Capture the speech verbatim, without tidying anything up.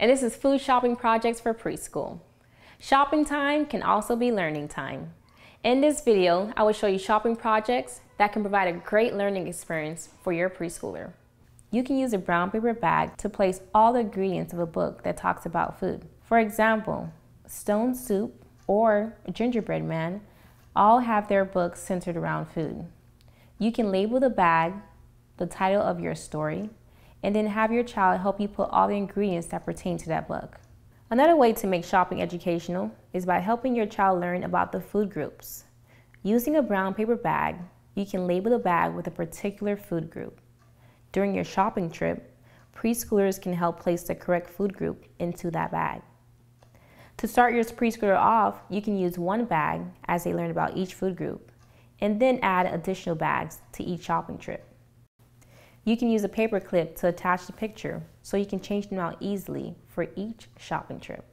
and this is food shopping projects for preschool. Shopping time can also be learning time. In this video, I will show you shopping projects that can provide a great learning experience for your preschooler. You can use a brown paper bag to place all the ingredients of a book that talks about food. For example, Stone Soup or Gingerbread Man all have their books centered around food. You can label the bag, the title of your story, and then have your child help you put all the ingredients that pertain to that book. Another way to make shopping educational is by helping your child learn about the food groups. Using a brown paper bag, you can label the bag with a particular food group. During your shopping trip, preschoolers can help place the correct food group into that bag. To start your preschooler off, you can use one bag as they learn about each food group, and then add additional bags to each shopping trip. You can use a paper clip to attach the picture so you can change them out easily for each shopping trip.